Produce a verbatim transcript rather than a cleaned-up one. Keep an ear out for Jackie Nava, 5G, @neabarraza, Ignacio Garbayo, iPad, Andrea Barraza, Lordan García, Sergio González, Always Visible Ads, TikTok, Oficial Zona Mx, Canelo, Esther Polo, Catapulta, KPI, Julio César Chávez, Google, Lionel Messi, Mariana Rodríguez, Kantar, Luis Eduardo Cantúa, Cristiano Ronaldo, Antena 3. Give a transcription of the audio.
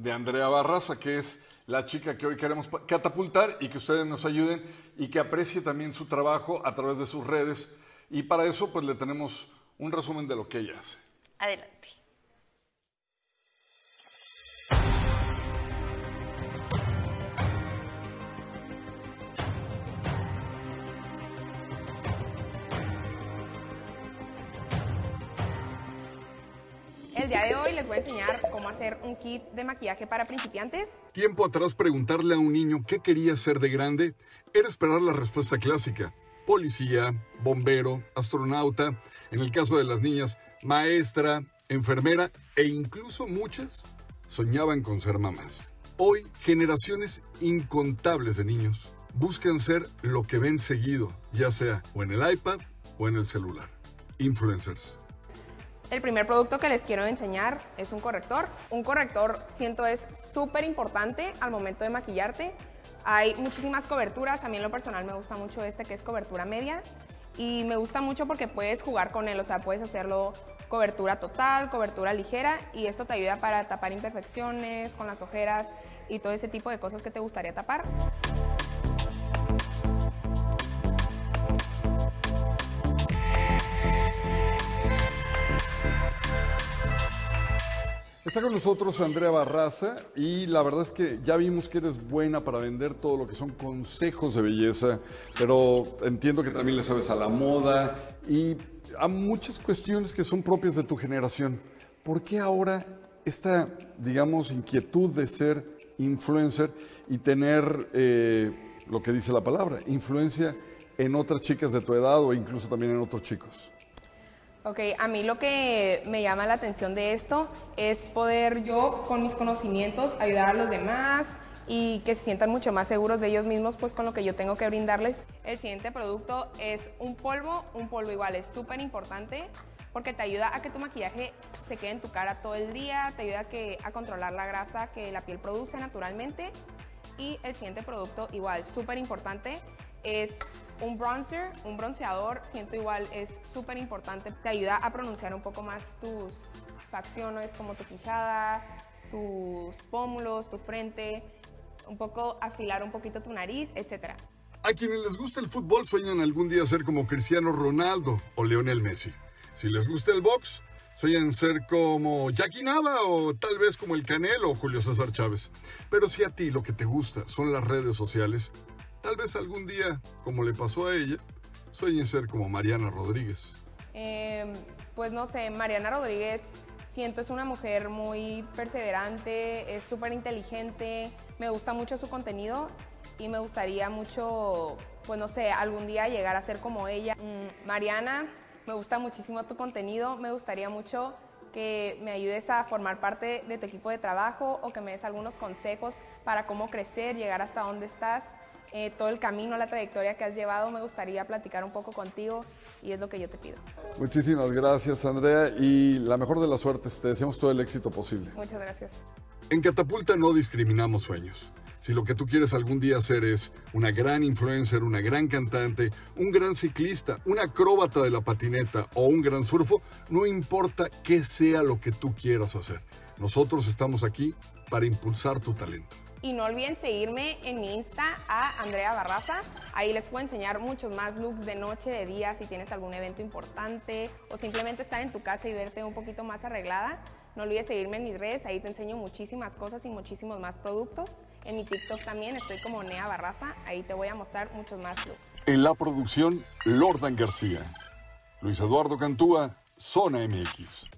de Andrea Barraza, que es la chica que hoy queremos catapultar y que ustedes nos ayuden y que aprecie también su trabajo a través de sus redes. Y para eso, pues le tenemos un resumen de lo que ella hace. Adelante. El día de hoy les voy a enseñar cómo hacer un kit de maquillaje para principiantes. Tiempo atrás, preguntarle a un niño qué quería ser de grande era esperar la respuesta clásica. Policía, bombero, astronauta, en el caso de las niñas, maestra, enfermera e incluso muchas soñaban con ser mamás. Hoy, generaciones incontables de niños buscan ser lo que ven seguido, ya sea o en el iPad o en el celular. Influencers. El primer producto que les quiero enseñar es un corrector. Un corrector, siento, es súper importante al momento de maquillarte. Hay muchísimas coberturas. A mí en lo personal me gusta mucho este, que es cobertura media. Y me gusta mucho porque puedes jugar con él, o sea, puedes hacerlo cobertura total, cobertura ligera. Y esto te ayuda para tapar imperfecciones con las ojeras y todo ese tipo de cosas que te gustaría tapar. Está con nosotros Andrea Barraza y la verdad es que ya vimos que eres buena para vender todo lo que son consejos de belleza, pero entiendo que también le sabes a la moda y a muchas cuestiones que son propias de tu generación. ¿Por qué ahora esta, digamos, inquietud de ser influencer y tener eh, lo que dice la palabra, influencia en otras chicas de tu edad o incluso también en otros chicos? Ok, a mí lo que me llama la atención de esto es poder yo, con mis conocimientos, ayudar a los demás y que se sientan mucho más seguros de ellos mismos, pues con lo que yo tengo que brindarles. El siguiente producto es un polvo, un polvo igual, es súper importante porque te ayuda a que tu maquillaje se quede en tu cara todo el día, te ayuda a, que, a controlar la grasa que la piel produce naturalmente. Y el siguiente producto igual, súper importante, es un bronzer, un bronceador, siento igual, es súper importante. Te ayuda a pronunciar un poco más tus facciones, como tu quijada, tus pómulos, tu frente, un poco afilar un poquito tu nariz, etcétera. A quienes les gusta el fútbol sueñan algún día ser como Cristiano Ronaldo o Lionel Messi. Si les gusta el box, sueñan ser como Jackie Nava o tal vez como el Canelo o Julio César Chávez. Pero si a ti lo que te gusta son las redes sociales, tal vez algún día, como le pasó a ella, sueñe ser como Mariana Rodríguez. Eh, pues no sé, Mariana Rodríguez, siento, es una mujer muy perseverante, es súper inteligente, me gusta mucho su contenido y me gustaría mucho, pues no sé, algún día llegar a ser como ella. Mm, Mariana, me gusta muchísimo tu contenido, me gustaría mucho que me ayudes a formar parte de tu equipo de trabajo o que me des algunos consejos para cómo crecer, llegar hasta donde estás. Eh, todo el camino, la trayectoria que has llevado, me gustaría platicar un poco contigo y es lo que yo te pido. Muchísimas gracias, Andrea, y la mejor de las suertes. Te deseamos todo el éxito posible. Muchas gracias. En Catapulta no discriminamos sueños. Si lo que tú quieres algún día hacer es una gran influencer, una gran cantante, un gran ciclista, una acróbata de la patineta o un gran surfo, no importa qué sea lo que tú quieras hacer. Nosotros estamos aquí para impulsar tu talento. Y no olviden seguirme en mi Insta a Andrea Barraza. Ahí les puedo enseñar muchos más looks de noche, de día, si tienes algún evento importante o simplemente estar en tu casa y verte un poquito más arreglada. No olvides seguirme en mis redes, ahí te enseño muchísimas cosas y muchísimos más productos. En mi TikTok también estoy como Nea Barraza, ahí te voy a mostrar muchos más looks. En la producción, Lordan García. Luis Eduardo Cantúa, Zona M X.